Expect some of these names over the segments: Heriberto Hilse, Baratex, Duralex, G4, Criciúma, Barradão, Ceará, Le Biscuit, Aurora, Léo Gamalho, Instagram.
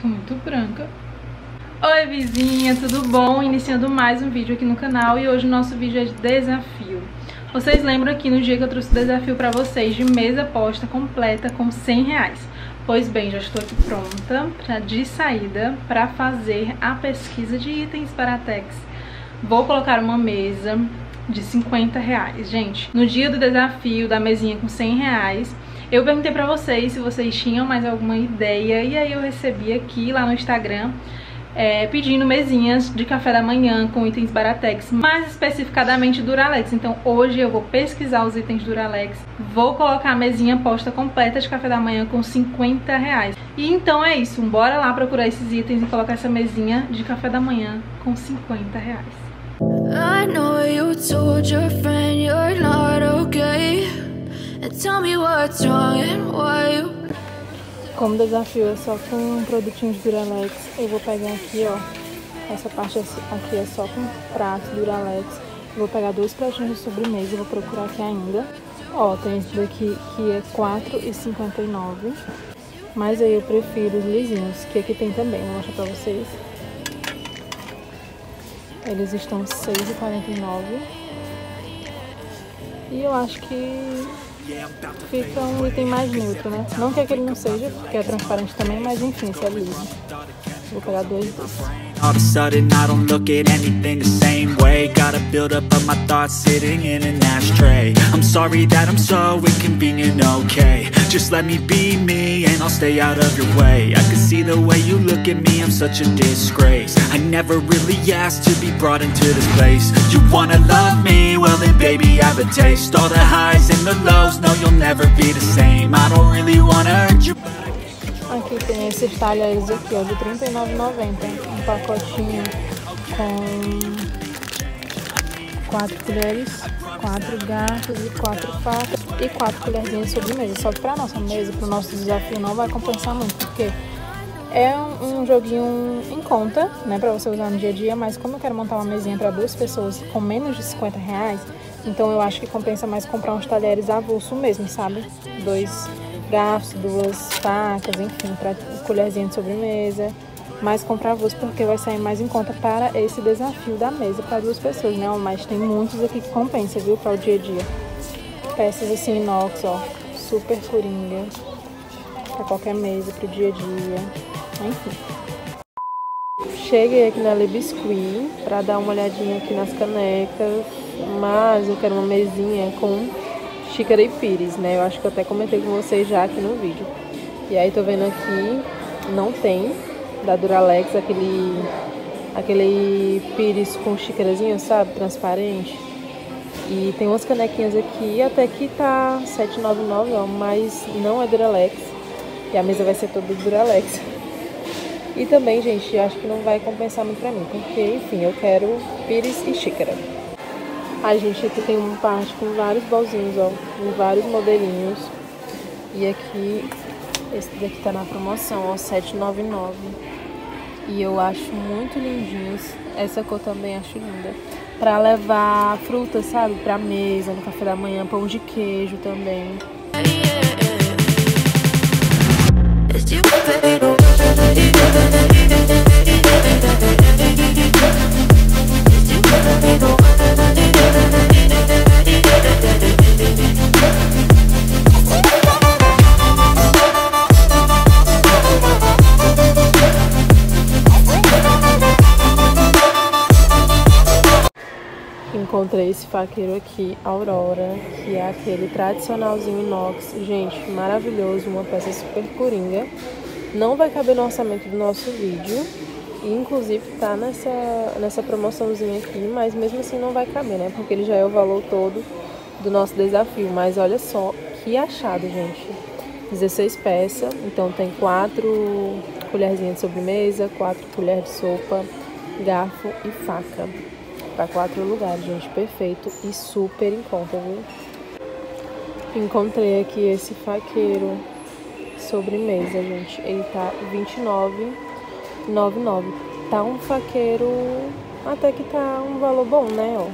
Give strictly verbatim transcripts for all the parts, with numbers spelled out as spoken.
Tô muito branca. Oi vizinha, tudo bom? Iniciando mais um vídeo aqui no canal e hoje o nosso vídeo é de desafio. Vocês lembram aqui no dia que eu trouxe o desafio pra vocês de mesa posta completa com cem reais. Pois bem, já estou aqui pronta pra, de saída pra fazer a pesquisa de itens Baratex. Vou colocar uma mesa de cinquenta reais, gente. No dia do desafio da mesinha com cem reais, eu perguntei pra vocês se vocês tinham mais alguma ideia. E aí eu recebi aqui lá no Instagram é, pedindo mesinhas de café da manhã com itens Baratex, mais especificadamente Duralex. Então hoje eu vou pesquisar os itens Duralex, vou colocar a mesinha posta completa de café da manhã com cinquenta reais. E então é isso, bora lá procurar esses itens e colocar essa mesinha de café da manhã com cinquenta reais. I know you told your friend you're not okay. And tell me what's wrong and why you... Como desafio é só com um produtinho de Duralex, eu vou pegar aqui, ó. Essa parte aqui é só com prato Duralex. Eu vou pegar dois pratinhos de sobremesa, eu vou procurar aqui ainda. Ó, tem esse daqui que é quatro reais e cinquenta e nove centavos. Mas aí eu prefiro os lisinhos, que aqui tem também, vou mostrar pra vocês. Eles estão seis reais e quarenta e nove centavos. E eu acho que fica um item mais neutro, né? Não que aquele não seja, porque é transparente também, mas enfim, isso é liso. Vou pegar dois desses. Just let me be me and I'll stay out of your way. I can see the way you look at me, I'm such a disgrace. I never really asked to be brought into this place. You wanna love me, well then baby I have a taste. All the highs and the lows, no you'll never be the same. I don't really wanna hurt you. Aqui tem esses talheres aqui, ó, de trinta e nove reais e noventa centavos. Um pacotinho com quatro colheres, quatro garfos e quatro facas. E quatro colherzinhas de sobremesa. Só que pra nossa mesa, pro nosso desafio, não vai compensar muito, porque é um, um joguinho em conta, né, pra você usar no dia a dia, mas como eu quero montar uma mesinha pra duas pessoas com menos de cinquenta reais, então eu acho que compensa mais comprar uns talheres avulso mesmo, sabe? Dois garfos, duas facas, enfim, pra colherzinha de sobremesa, mas comprar avulso porque vai sair mais em conta para esse desafio da mesa pra duas pessoas, né? Mas tem muitos aqui que compensa, viu, pra o dia a dia. Peças assim inox, ó, super coringa, pra qualquer mesa, pro dia a dia, enfim. Cheguei aqui na Le Biscuit pra dar uma olhadinha aqui nas canecas, mas eu quero uma mesinha com xícara e pires, né? Eu acho que eu até comentei com vocês já aqui no vídeo. E aí tô vendo aqui, não tem, da Duralex, aquele, aquele pires com xícarazinho, sabe, transparente. E tem umas canequinhas aqui, até que tá sete reais e noventa e nove centavos, ó, mas não é Duralex. E a mesa vai ser toda Duralex. E também, gente, acho que não vai compensar muito pra mim, porque, enfim, eu quero pires e xícara. Ai, gente, aqui tem uma parte com vários bolzinhos, ó, com vários modelinhos. E aqui, esse daqui tá na promoção, ó, sete reais e noventa e nove centavos. E eu acho muito lindinhos. Essa cor também acho linda. Pra levar fruta, sabe? Pra mesa, no café da manhã, pão de queijo também. Encontrei esse faqueiro aqui, Aurora, que é aquele tradicionalzinho inox. Gente, maravilhoso, uma peça super coringa. Não vai caber no orçamento do nosso vídeo. E, inclusive, tá nessa, nessa promoçãozinha aqui, mas mesmo assim não vai caber, né? Porque ele já é o valor todo do nosso desafio. Mas olha só que achado, gente. dezesseis peças, então tem quatro colherzinhas de sobremesa, quatro colheres de sopa, garfo e faca. Para quatro lugares, gente, perfeito e super em conta, viu? Encontrei aqui esse faqueiro sobremesa, gente. Ele tá vinte e nove reais e noventa e nove centavos. Tá um faqueiro até que tá um valor bom, né? Ó,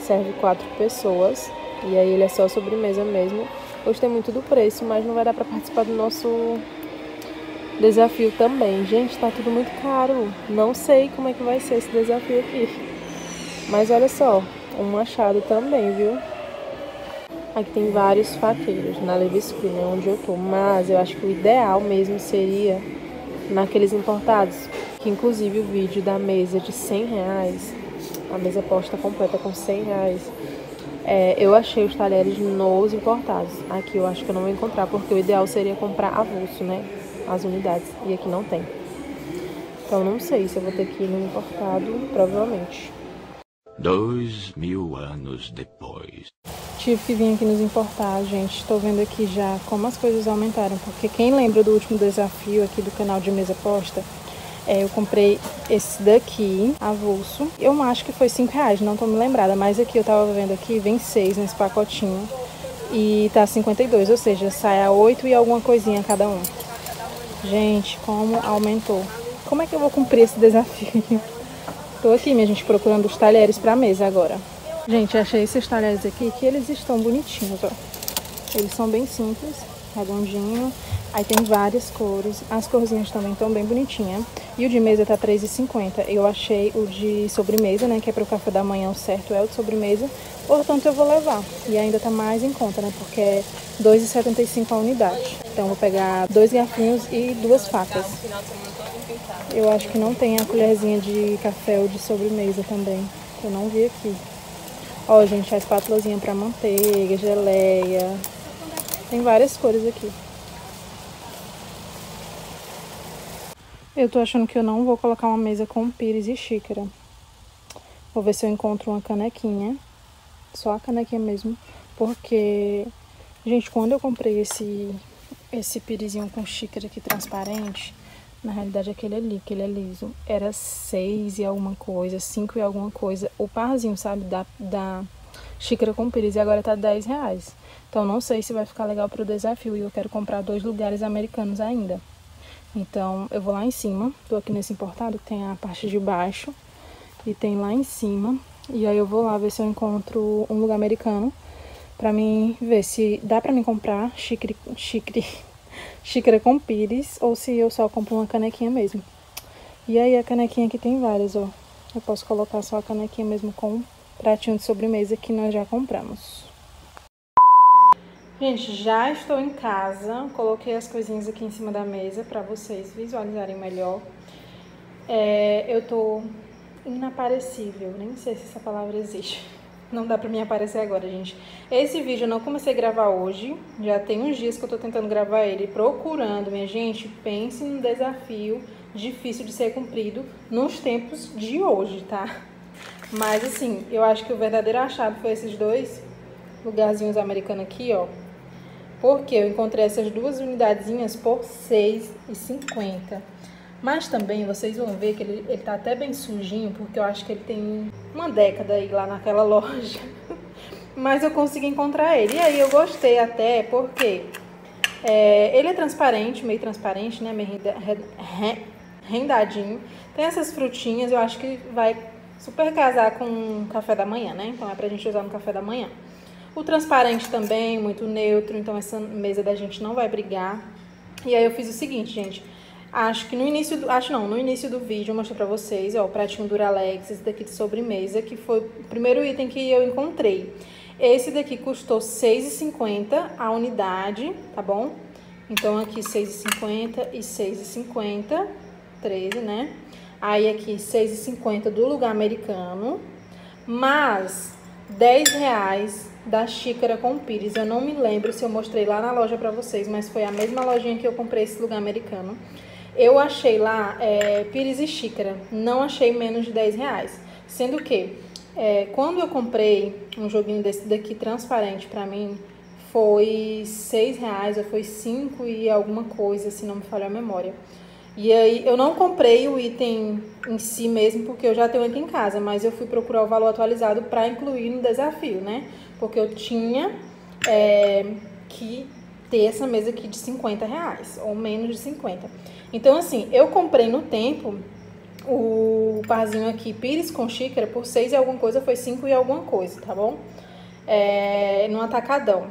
serve quatro pessoas e aí ele é só sobremesa mesmo. Gostei muito do preço, mas não vai dar para participar do nosso desafio também. Gente, tá tudo muito caro. Não sei como é que vai ser esse desafio aqui. Mas olha só, um machado também, viu? Aqui tem vários faqueiros na Le Biscuit, né, onde eu tô. Mas eu acho que o ideal mesmo seria naqueles importados. Que inclusive o vídeo da mesa de cem reais, a mesa posta completa com cem reais, é, eu achei os talheres nos importados. Aqui eu acho que eu não vou encontrar, porque o ideal seria comprar avulso, né, as unidades. E aqui não tem. Então não sei se eu vou ter que ir no importado, provavelmente. Dois mil anos depois. Tive que vir aqui nos importar, gente. Estou vendo aqui já como as coisas aumentaram. Porque quem lembra do último desafio aqui do canal de mesa posta, é, eu comprei esse daqui, avulso. Eu acho que foi cinco reais, não tô me lembrada. Mas aqui eu tava vendo aqui, vem seis nesse pacotinho. E tá cinquenta e dois, ou seja, sai a oito e alguma coisinha cada um. Gente, como aumentou. Como é que eu vou cumprir esse desafio? Tô aqui, minha gente, procurando os talheres pra mesa agora. Gente, achei esses talheres aqui, que eles estão bonitinhos, ó. Eles são bem simples, redondinho. Aí tem várias cores. As corzinhas também estão bem bonitinhas. E o de mesa tá três reais e cinquenta centavos. Eu achei o de sobremesa, né, que é pro café da manhã, o certo é o de sobremesa. Portanto, eu vou levar. E ainda tá mais em conta, né, porque é dois reais e setenta e cinco centavos a unidade. Então, eu vou pegar dois garfinhos e duas facas. Eu acho que não tem a colherzinha de café ou de sobremesa também, que eu não vi aqui. Ó, oh, gente, a espátulazinha pra manteiga, geleia. Tem várias cores aqui. Eu tô achando que eu não vou colocar uma mesa com pires e xícara. Vou ver se eu encontro uma canequinha. Só a canequinha mesmo. Porque, gente, quando eu comprei esse, esse pirizinho com xícara aqui transparente, na realidade aquele ali, que ele é liso, era seis e alguma coisa, cinco e alguma coisa, o parzinho, sabe, da, da xícara com pires, e agora tá dez reais. Então não sei se vai ficar legal pro desafio, e eu quero comprar dois lugares americanos ainda. Então eu vou lá em cima, tô aqui nesse importado, que tem a parte de baixo, e tem lá em cima, e aí eu vou lá ver se eu encontro um lugar americano, pra mim ver se dá pra mim comprar xícara, xícara... xícara com pires, ou se eu só compro uma canequinha mesmo. E aí a canequinha aqui tem várias, ó. Eu posso colocar só a canequinha mesmo com um pratinho de sobremesa que nós já compramos. Gente, já estou em casa. Coloquei as coisinhas aqui em cima da mesa para vocês visualizarem melhor. É, eu tô inaparecível. Nem sei se essa palavra existe. Não dá pra mim aparecer agora, gente. Esse vídeo eu não comecei a gravar hoje. Já tem uns dias que eu tô tentando gravar ele, procurando, minha gente. Pense num desafio difícil de ser cumprido nos tempos de hoje, tá? Mas, assim, eu acho que o verdadeiro achado foi esses dois lugarzinhos americanos aqui, ó. Porque eu encontrei essas duas unidadezinhas por seis reais e cinquenta centavos. Mas também vocês vão ver que ele, ele tá até bem sujinho, porque eu acho que ele tem uma década aí lá naquela loja. Mas eu consegui encontrar ele. E aí eu gostei até porque é, ele é transparente, meio transparente, né? Meio rendadinho. Tem essas frutinhas, eu acho que vai super casar com o café da manhã, né? Então é pra gente usar no café da manhã. O transparente também, muito neutro, então essa mesa da gente não vai brigar. E aí eu fiz o seguinte, gente. Acho que no início do, acho não, no início do vídeo eu mostrei pra vocês, ó, o pratinho Duralex, esse daqui de sobremesa, que foi o primeiro item que eu encontrei. Esse daqui custou seis reais e cinquenta centavos a unidade, tá bom? Então aqui seis reais e cinquenta centavos e seis reais e cinquenta centavos, treze, né? Aí aqui seis reais e cinquenta centavos do lugar americano, mas dez reais da xícara com pires. Eu não me lembro se eu mostrei lá na loja pra vocês, mas foi a mesma lojinha que eu comprei esse lugar americano. Eu achei lá é, pires e xícara, não achei menos de dez reais. Sendo que, é, quando eu comprei um joguinho desse daqui transparente pra mim, foi seis reais ou foi cinco e alguma coisa, se não me falhar a memória. E aí, eu não comprei o item em si mesmo, porque eu já tenho aqui em casa, mas eu fui procurar o valor atualizado pra incluir no desafio, né? Porque eu tinha é, que ter essa mesa aqui de cinquenta reais, ou menos de cinquenta. Então, assim, eu comprei no tempo o parzinho aqui, pires com xícara, por seis e alguma coisa, foi cinco e alguma coisa, tá bom? É, num atacadão,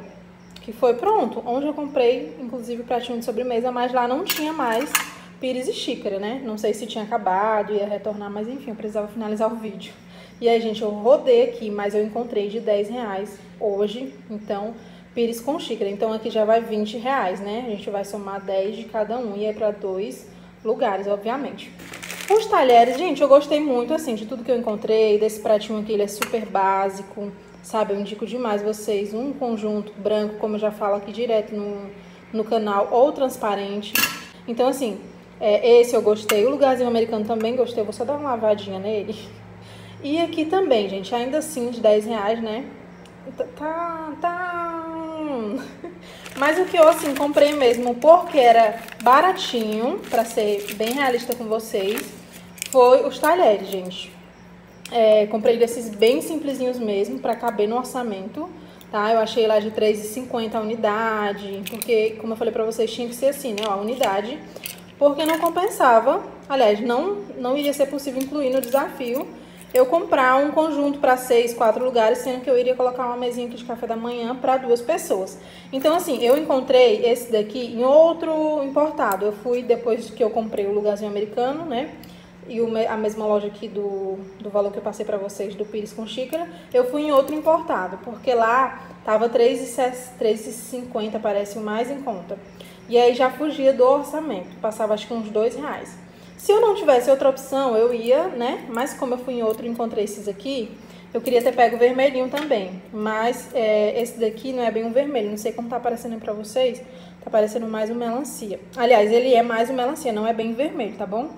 que foi pronto, onde eu comprei, inclusive, o pratinho de sobremesa, mas lá não tinha mais pires e xícara, né? Não sei se tinha acabado, ia retornar, mas enfim, eu precisava finalizar o vídeo. E aí, gente, eu rodei aqui, mas eu encontrei de dez reais hoje, então, pires com xícara. Então, aqui já vai vinte reais, né? A gente vai somar dez de cada um e é pra dois lugares, obviamente. Os talheres, gente, eu gostei muito, assim, de tudo que eu encontrei. Desse pratinho aqui, ele é super básico, sabe? Eu indico demais vocês um conjunto branco, como eu já falo aqui direto no, no canal, ou transparente. Então, assim, é, esse eu gostei. O lugarzinho americano também gostei. Eu vou só dar uma lavadinha nele. E aqui também, gente, ainda assim, de dez reais, né? Tá, tá... Mas o que eu, assim, comprei mesmo, porque era baratinho, pra ser bem realista com vocês, foi os talheres, gente. É, comprei desses bem simplesinhos mesmo, pra caber no orçamento, tá? Eu achei lá de três reais e cinquenta a unidade, porque, como eu falei pra vocês, tinha que ser assim, né? A unidade, porque não compensava, aliás, não, não iria ser possível incluir no desafio, eu comprar um conjunto para seis, quatro lugares, sendo que eu iria colocar uma mesinha aqui de café da manhã para duas pessoas. Então, assim, eu encontrei esse daqui em outro importado. Eu fui, depois que eu comprei o lugarzinho americano, né? E a mesma loja aqui do, do valor que eu passei para vocês, do pires com xícara, eu fui em outro importado, porque lá tava três reais e cinquenta, parece, o mais em conta. E aí já fugia do orçamento, passava acho que uns dois reais. Se eu não tivesse outra opção, eu ia, né? Mas como eu fui em outro e encontrei esses aqui, eu queria ter pego o vermelhinho também. Mas é, esse daqui não é bem um vermelho, não sei como tá aparecendo aí pra vocês. Tá parecendo mais um melancia. Aliás, ele é mais um melancia, não é bem vermelho, tá bom?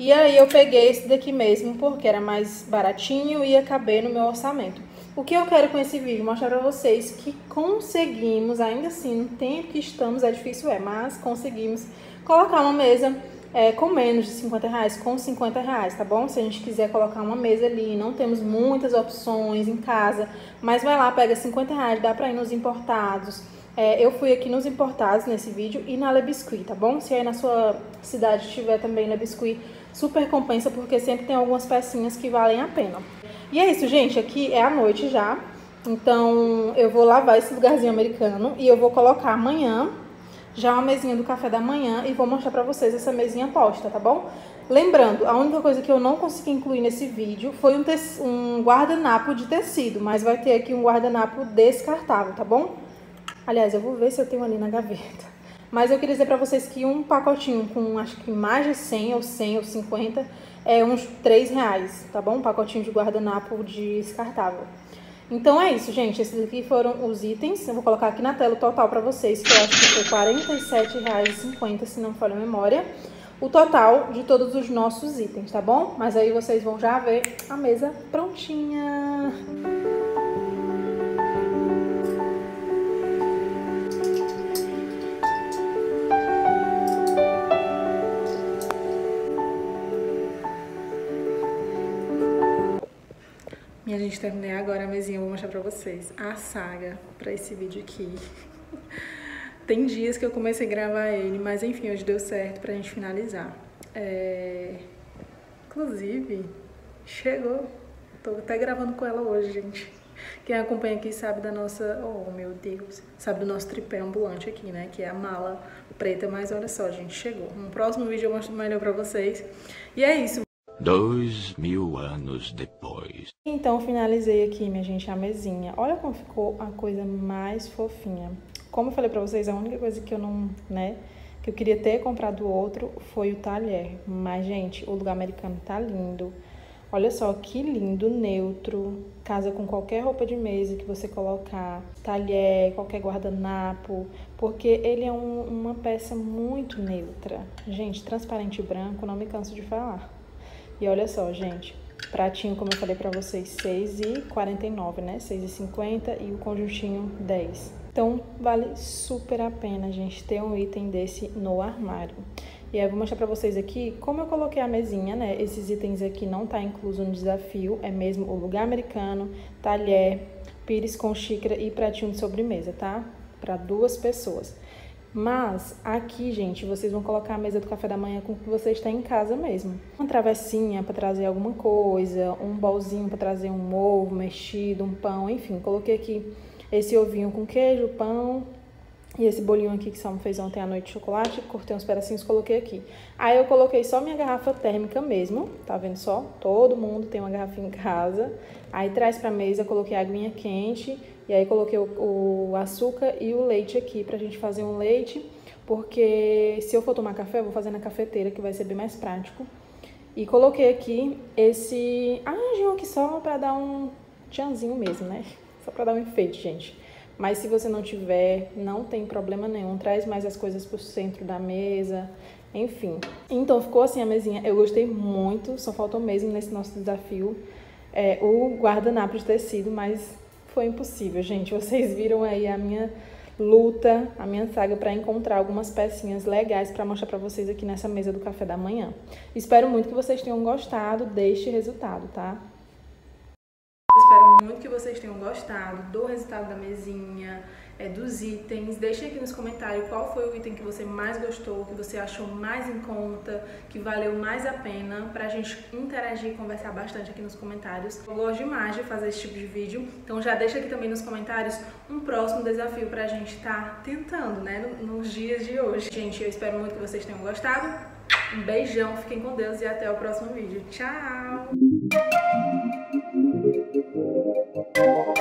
E aí eu peguei esse daqui mesmo, porque era mais baratinho e ia caber no meu orçamento. O que eu quero com esse vídeo? Mostrar pra vocês que conseguimos, ainda assim, no tempo que estamos, é difícil, é, mas conseguimos colocar uma mesa... É, com menos de cinquenta reais, com cinquenta reais, tá bom? Se a gente quiser colocar uma mesa ali, não temos muitas opções em casa, mas vai lá, pega cinquenta reais, dá pra ir nos importados. É, eu fui aqui nos importados nesse vídeo e na Le Biscuit, tá bom? Se aí na sua cidade tiver também Le Biscuit, super compensa, porque sempre tem algumas pecinhas que valem a pena. E é isso, gente, aqui é a noite já, então eu vou lavar esse lugarzinho americano e eu vou colocar amanhã já uma mesinha do café da manhã e vou mostrar pra vocês essa mesinha posta, tá bom? Lembrando, a única coisa que eu não consegui incluir nesse vídeo foi um, um guardanapo de tecido, mas vai ter aqui um guardanapo descartável, tá bom? Aliás, eu vou ver se eu tenho ali na gaveta. Mas eu queria dizer pra vocês que um pacotinho com, acho que mais de cem ou cem ou cinquenta, é uns três reais, tá bom? Um pacotinho de guardanapo descartável. Então é isso, gente. Esses aqui foram os itens. Eu vou colocar aqui na tela o total pra vocês, que eu acho que foi quarenta e sete reais e cinquenta, se não falha a memória. O total de todos os nossos itens, tá bom? Mas aí vocês vão já ver a mesa prontinha. Minha gente, terminei agora a mesinha, eu vou mostrar pra vocês a saga pra esse vídeo aqui. Tem dias que eu comecei a gravar ele, mas enfim, hoje deu certo pra gente finalizar. É... Inclusive, chegou. Tô até gravando com ela hoje, gente. Quem acompanha aqui sabe da nossa... Oh, meu Deus. Sabe do nosso tripé ambulante aqui, né? Que é a mala preta, mas olha só, gente, chegou. No próximo vídeo eu mostro melhor pra vocês. E é isso. Dois mil anos depois. Então, finalizei aqui, minha gente, a mesinha. Olha como ficou a coisa mais fofinha. Como eu falei pra vocês, a única coisa que eu não, né, que eu queria ter comprado outro foi o talher. Mas, gente, o lugar americano tá lindo. Olha só que lindo, neutro. Casa com qualquer roupa de mesa que você colocar. Talher, qualquer guardanapo. Porque ele é um, uma peça muito neutra. Gente, transparente e branco, não me canso de falar. E olha só, gente, pratinho, como eu falei pra vocês, seis reais e quarenta e nove, né? seis reais e cinquenta e o conjuntinho dez reais. Então, vale super a pena, gente, ter um item desse no armário. E aí, eu vou mostrar pra vocês aqui como eu coloquei a mesinha, né? Esses itens aqui não tá incluso no desafio, é mesmo o lugar americano, talher, pires com xícara e pratinho de sobremesa, tá? Pra duas pessoas. Mas aqui, gente, vocês vão colocar a mesa do café da manhã com o que vocês têm em casa mesmo. Uma travessinha para trazer alguma coisa, um bolzinho para trazer um ovo mexido, um pão, enfim. Coloquei aqui esse ovinho com queijo, pão, E esse bolinho aqui que Salmo fez ontem à noite de chocolate, cortei uns pedacinhos e coloquei aqui. Aí eu coloquei só minha garrafa térmica mesmo, tá vendo só? Todo mundo tem uma garrafinha em casa. Aí traz pra mesa, coloquei a aguinha quente e aí coloquei o, o açúcar e o leite aqui pra gente fazer um leite. Porque se eu for tomar café, eu vou fazer na cafeteira, que vai ser bem mais prático. E coloquei aqui esse anjinho aqui só pra dar um tchanzinho mesmo, né? Só pra dar um enfeite, gente. Mas se você não tiver, não tem problema nenhum. Traz mais as coisas pro centro da mesa, enfim. Então ficou assim a mesinha. Eu gostei muito, só faltou mesmo nesse nosso desafio é, o guardanapo de tecido, mas foi impossível, gente. Vocês viram aí a minha luta, a minha saga para encontrar algumas pecinhas legais para mostrar para vocês aqui nessa mesa do café da manhã. Espero muito que vocês tenham gostado deste resultado, tá? Espero muito que vocês tenham gostado do resultado da mesinha, é, dos itens. Deixem aqui nos comentários qual foi o item que você mais gostou, que você achou mais em conta, que valeu mais a pena, pra gente interagir e conversar bastante aqui nos comentários. Eu gosto demais de fazer esse tipo de vídeo, então já deixa aqui também nos comentários um próximo desafio pra gente tá tentando, né, nos dias de hoje. Gente, eu espero muito que vocês tenham gostado. Um beijão, fiquem com Deus e até o próximo vídeo. Tchau! Thank you.